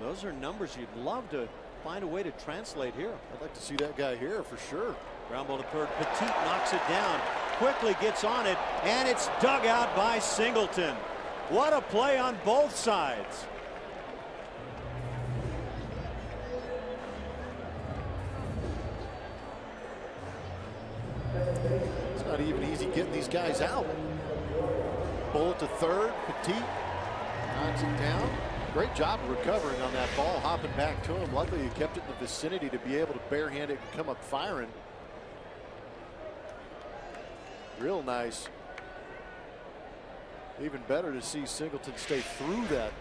Well, those are numbers you'd love to find a way to translate here. I'd like to see that guy here for sure. Ground ball to third. Petit knocks it down, quickly gets on it, and it's dug out by Singleton. What a play on both sides. It's not even easy getting these guys out. Bullet to third. Petit knocks it down. Great job of recovering on that ball, hopping back to him. Luckily, he kept it in the vicinity to be able to barehand it and come up firing. Real nice. Even better to see Singleton stay through that.